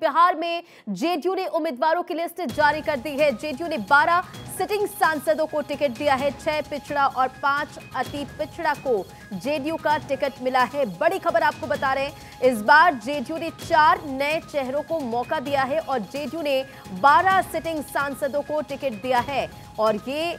बिहार में जेडीयू ने उम्मीदवारों की लिस्ट जारी कर दी है। जेडीयू ने 12 सिटिंग सांसदों को टिकट दिया है। 6 पिछड़ा और 5 अति पिछड़ा को जेडीयू का टिकट मिला है। बड़ी खबर आपको बता रहे हैं, इस बार जेडीयू ने 4 नए चेहरों को मौका दिया है और जेडीयू ने 12 सिटिंग सांसदों को टिकट दिया है। और ये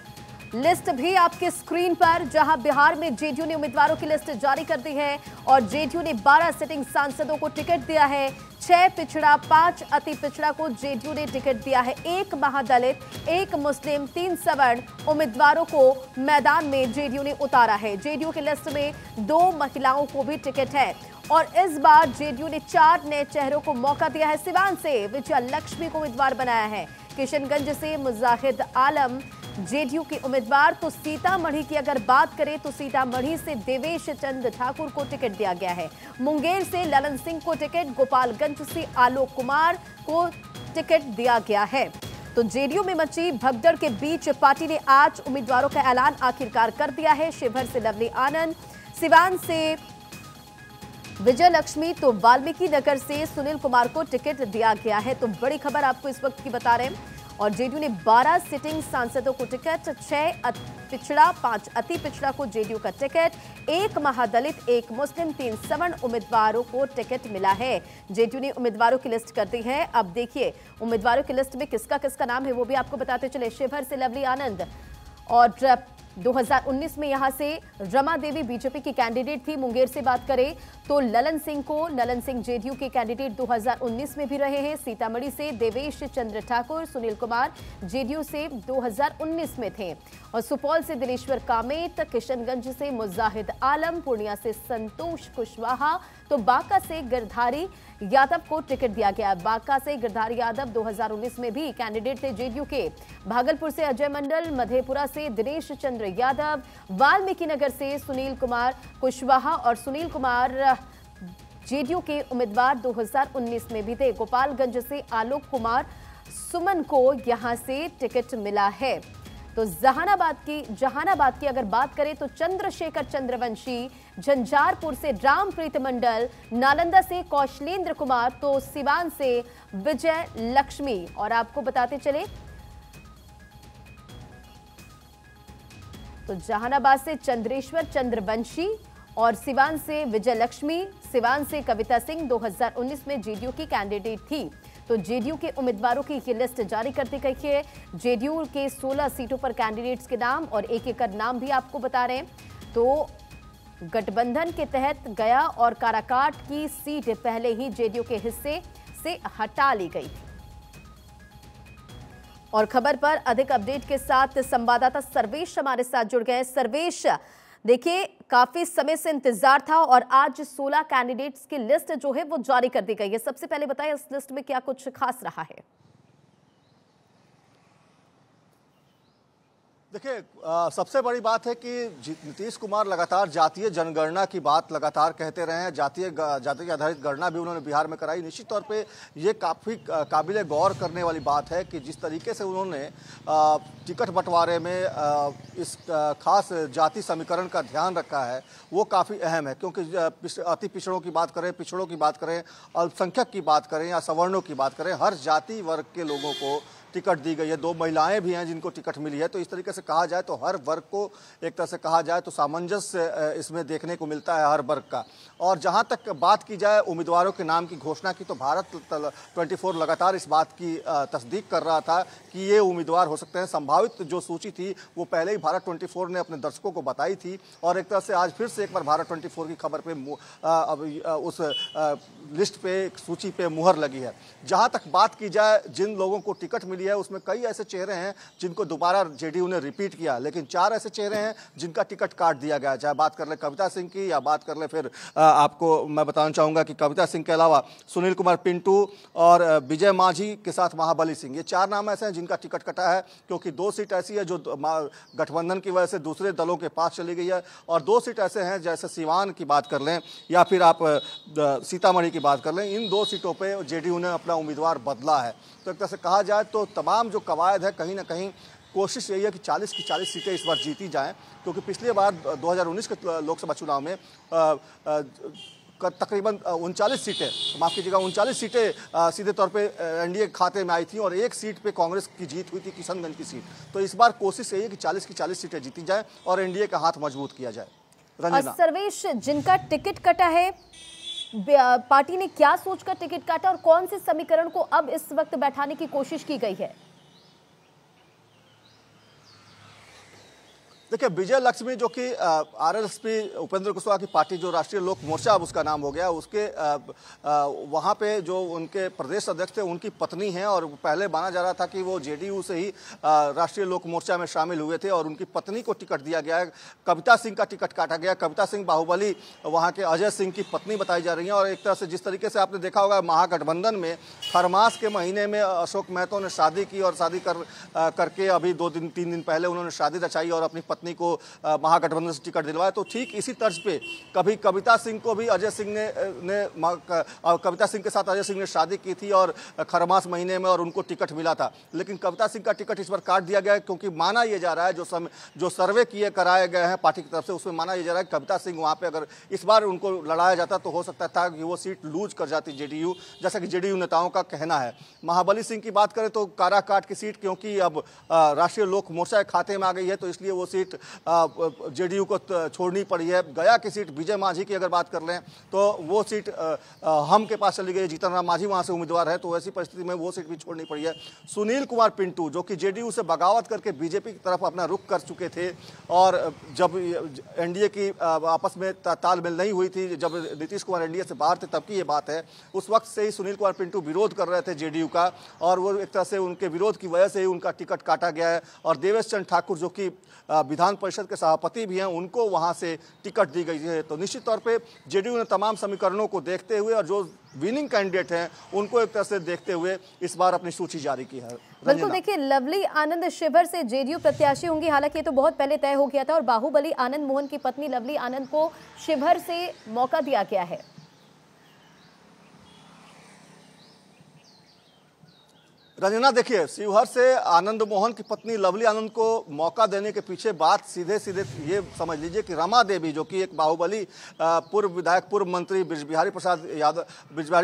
लिस्ट भी आपके स्क्रीन पर, जहां बिहार में जेडीयू ने उम्मीदवारों की लिस्ट जारी कर दी है और जेडीयू ने 12 सिटिंग सांसदों को टिकट दिया है। 6 पिछड़ा 5 अति पिछड़ा को जेडीयू ने टिकट दिया है। 1 महादलित, 1 मुस्लिम, 3 सवर्ण उम्मीदवारों को मैदान में जेडीयू ने उतारा है। जेडीयू की लिस्ट में 2 महिलाओं को भी टिकट है और इस बार जेडीयू ने 4 नए चेहरों को मौका दिया है। सिवान से विजया लक्ष्मी को उम्मीदवार बनाया है। किशनगंज से मुजाहिद आलम जेडीयू के उम्मीदवार। तो सीतामढ़ी की अगर बात करें तो सीतामढ़ी से देवेश चंद्र ठाकुर को टिकट दिया गया है। मुंगेर से ललन सिंह को टिकट, गोपालगंज से आलोक कुमार को टिकट दिया गया है। तो जेडीयू में मची भगदड़ के बीच पार्टी ने आज उम्मीदवारों का ऐलान आखिरकार कर दिया है। शिवहर से लवली आनंद, सिवान से विजय लक्ष्मी, तो वाल्मीकि नगर से सुनील कुमार को टिकट दिया गया है। तो बड़ी खबर आपको इस वक्त की बता रहे हैं। और जेडीयू ने 12 सिटिंग सांसदों को टिकट, 6 पिछड़ा 5 अति पिछड़ा को जेडीयू का टिकट, 1 महादलित 1 मुस्लिम 3 सवर्ण उम्मीदवारों को टिकट मिला है। जेडीयू ने उम्मीदवारों की लिस्ट कर दी है। अब देखिए उम्मीदवारों की लिस्ट में किसका किसका नाम है वो भी आपको बताते चले। शिवहर से लवली आनंद, और 2019 में यहाँ से रमा देवी बीजेपी की कैंडिडेट थी। मुंगेर से बात करें तो ललन सिंह जेडीयू के कैंडिडेट 2019 में भी रहे हैं। सीतामढ़ी से देवेश चंद्र ठाकुर, सुनील कुमार जेडीयू से 2019 में थे। और सुपौल से दिनेश्वर कामेत, किशनगंज से मुजाहिद आलम, पूर्णिया से संतोष कुशवाहा, तो बांका से गिरधारी यादव को टिकट दिया गया। बांका से गिरधारी यादव 2019 में भी कैंडिडेट थे जेडीयू के। भागलपुर से अजय मंडल, मधेपुरा से दिनेश चंद्र यादव, वाल्मीकि नगर से सुनील कुमार कुशवाहा, और सुनील कुमार जेडीयू के उम्मीदवार 2019 में भी थे। गोपालगंज से आलोक कुमार सुमन को यहां से टिकट मिला है। तो जहानाबाद की अगर बात करें तो चंद्रशेखर चंद्रवंशी, झंझारपुर से रामप्रीत मंडल, नालंदा से कौशलेंद्र कुमार, तो सिवान से विजय लक्ष्मी। और आपको बताते चले तो जहानाबाद से चंद्रेश्वर चंद्रवंशी और सिवान से विजय लक्ष्मी, सिवान से कविता सिंह 2019 में जेडीयू की कैंडिडेट थी। तो जेडीयू के उम्मीदवारों की ये लिस्ट जारी करते गई है। जेडीयू के 16 सीटों पर कैंडिडेट्स के नाम और एक कर नाम भी आपको बता रहे हैं। तो गठबंधन के तहत गया और काराकाट की सीट पहले ही जेडीयू के हिस्से से हटा ली गई थी। और खबर पर अधिक अपडेट के साथ संवाददाता सर्वेश हमारे साथ जुड़ गए हैं। सर्वेश, देखिए काफी समय से इंतजार था और आज 16 कैंडिडेट्स की लिस्ट जो है वो जारी कर दी गई है। सबसे पहले बताइए इस लिस्ट में क्या कुछ खास रहा है। देखिए सबसे बड़ी बात है कि नीतीश कुमार लगातार जातीय जनगणना की बात लगातार कहते रहे हैं। जाति के आधारित गणना भी उन्होंने बिहार में कराई। निश्चित तौर पे ये काफ़ी काबिल गौर करने वाली बात है कि जिस तरीके से उन्होंने टिकट बंटवारे में इस खास जाति समीकरण का ध्यान रखा है वो काफ़ी अहम है, क्योंकि अति पिछड़ों की बात करें, पिछड़ों की बात करें, अल्पसंख्यक की बात करें या सवर्णों की बात करें, हर जाति वर्ग के लोगों को टिकट दी गई है। 2 महिलाएं भी हैं जिनको टिकट मिली है। तो इस तरीके से कहा जाए तो हर वर्ग को एक तरह से कहा जाए तो सामंजस्य इसमें देखने को मिलता है हर वर्ग का। और जहां तक बात की जाए उम्मीदवारों के नाम की घोषणा की, तो भारत 24 लगातार इस बात की तस्दीक कर रहा था कि ये उम्मीदवार हो सकते हैं। संभावित जो सूची थी वो पहले ही भारत 24 ने अपने दर्शकों को बताई थी। और एक तरह से आज फिर से एक बार भारत 24 की खबर पर उस लिस्ट पर सूची पर मुहर लगी है। जहाँ तक बात की जाए जिन लोगों को टिकट है उसमें कई ऐसे चेहरे हैं जिनको दोबारा जेडीयू ने रिपीट किया, लेकिन 4 ऐसे चेहरे हैं जिनका टिकट काट दिया गया। चाहे बात कर ले कविता सिंह की या बात कर ले, फिर आपको मैं बताना चाहूंगा कि कविता सिंह के अलावा सुनील कुमार पिंटू और विजय मांझी के साथ महाबली सिंह, ये 4 नाम ऐसे हैं जिनका टिकट कटा है, क्योंकि 2 सीट ऐसी है जो गठबंधन की वजह से दूसरे दलों के पास चली गई है। और 2 सीट ऐसे हैं जैसे सीवान की बात कर लें या फिर आप सीतामढ़ी की बात कर लें, इन 2 सीटों पर जेडीयू ने अपना उम्मीदवार बदला है। तो एक तरह से कहा जाए तो तमाम जो कवायद है कहीं ना कहीं कोशिश यही है कि 40 की 40 सीटें इस बार जीती जाएं, क्योंकि पिछले बार 2019 के लोकसभा चुनाव में तकरीबन 39 सीटें सीधे तौर पे एनडीए खाते में आई थी और एक सीट पे कांग्रेस की जीत हुई थी, किशनगंज की सीट। तो इस बार कोशिश यही है कि 40 की 40 सीटें जीती जाए और एनडीए का हाथ मजबूत किया जाए। सर्वेश, जिनका टिकट कटा है पार्टी ने क्या सोचकर टिकट काटा और कौन से समीकरण को अब इस वक्त बैठाने की कोशिश की गई है? देखिए, विजय लक्ष्मी जो कि आरएसपी उपेंद्र कुशवाहा की पार्टी, जो राष्ट्रीय लोक मोर्चा अब उसका नाम हो गया, उसके वहाँ पे जो उनके प्रदेश अध्यक्ष थे उनकी पत्नी हैं और पहले माना जा रहा था कि वो जेडीयू से ही राष्ट्रीय लोक मोर्चा में शामिल हुए थे और उनकी पत्नी को टिकट दिया गया है। कविता सिंह का टिकट काटा गया। कविता सिंह बाहुबली वहाँ के अजय सिंह की पत्नी बताई जा रही हैं और एक तरह से जिस तरीके से आपने देखा होगा महागठबंधन में खरमास के महीने में अशोक महतो ने शादी की और शादी करके अभी 2-3 दिन पहले उन्होंने शादी रचाई और अपनी पत्नी को महागठबंधन से टिकट दिलवाया। तो ठीक इसी तर्ज पे कभी कविता सिंह को भी अजय सिंह के साथ अजय सिंह ने शादी की थी और खरमास महीने में और उनको टिकट मिला था, लेकिन कविता सिंह का टिकट इस बार काट दिया गया है क्योंकि माना यह जा रहा है, जो सर्वे किए कराए गए हैं पार्टी की तरफ से, उसमें माना यह जा रहा है कविता सिंह वहाँ पर अगर इस बार उनको लड़ाया जाता तो हो सकता था कि वो सीट लूज कर जाती जेडीयू, जैसा कि जेडीयू नेताओं का कहना है। महाबली सिंह की बात करें तो काराकाट की सीट क्योंकि अब राष्ट्रीय लोक मोर्चा खाते में आ गई है तो इसलिए वो सीट जेडीयू को छोड़नी पड़ी है। गया की सीट विजय मांझी की अगर बात कर लें तो वो सीट हम के पास चली गई, जीतन राम मांझी वहां से उम्मीदवार है तो ऐसी परिस्थिति में वो सीट भी छोड़नी पड़ी है। सुनील कुमार पिंटू जो कि जेडीयू से बगावत करके बीजेपी की तरफ अपना रुख कर चुके थे और जब एनडीए की आपस में तालमेल नहीं हुई थी, जब नीतीश कुमार एनडीए से बाहर थे तब की ये बात है, उस वक्त से ही सुनील कुमार पिंटू विरोध कर रहे थे जेडीयू का और वो एक तरह से उनके विरोध की वजह से ही उनका टिकट काटा गया है। और देवेश चंद्र ठाकुर जो कि विधान परिषद के सभापति भी हैं, उनको वहां से टिकट दी गई है। तो निश्चित तौर पे जेडीयू ने तमाम समीकरणों को देखते हुए और जो विनिंग कैंडिडेट हैं उनको एक तरह से देखते हुए इस बार अपनी सूची जारी की है। बिल्कुल, देखिए लवली आनंद शिवर से जेडीयू प्रत्याशी होंगी, हालांकि ये तो बहुत पहले तय हो गया था और बाहुबली आनंद मोहन की पत्नी लवली आनंद को शिवर से मौका दिया गया है। रंजना, देखिए शिवहर से आनंद मोहन की पत्नी लवली आनंद को मौका देने के पीछे बात सीधे ये समझ लीजिए कि रमा देवी जो कि एक बाहुबली पूर्व विधायक, पूर्व मंत्री बृज बिहारी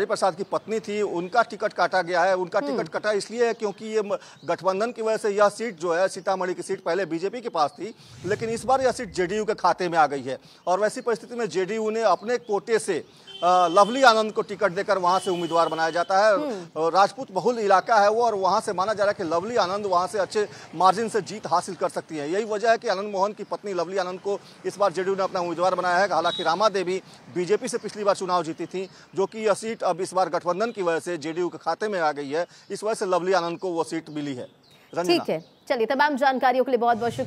प्रसाद की पत्नी थी, उनका टिकट काटा गया है। उनका टिकट कटा इसलिए है क्योंकि ये गठबंधन की वजह से यह सीट जो है, सीतामढ़ी की सीट पहले बीजेपी के पास थी लेकिन इस बार यह सीट जेडीयू के खाते में आ गई है और वैसी परिस्थिति में जेडीयू ने अपने कोटे से लवली आनंद को टिकट देकर वहां से उम्मीदवार बनाया जाता है। राजपूत बहुल इलाका है वो और वहां से माना जा रहा है कि लवली आनंद वहां से अच्छे मार्जिन से जीत हासिल कर सकती है। यही वजह है कि आनंद मोहन की पत्नी लवली आनंद को इस बार जेडीयू ने अपना उम्मीदवार बनाया है। हालांकि रमा देवी बीजेपी से पिछली बार चुनाव जीती थी, जो कि यह सीट अब इस बार गठबंधन की वजह से जेडीयू के खाते में आ गई है, इस वजह से लवली आनंद को वो सीट मिली है। ठीक है, चलिए तमाम जानकारियों के लिए बहुत बहुत शुक्रिया।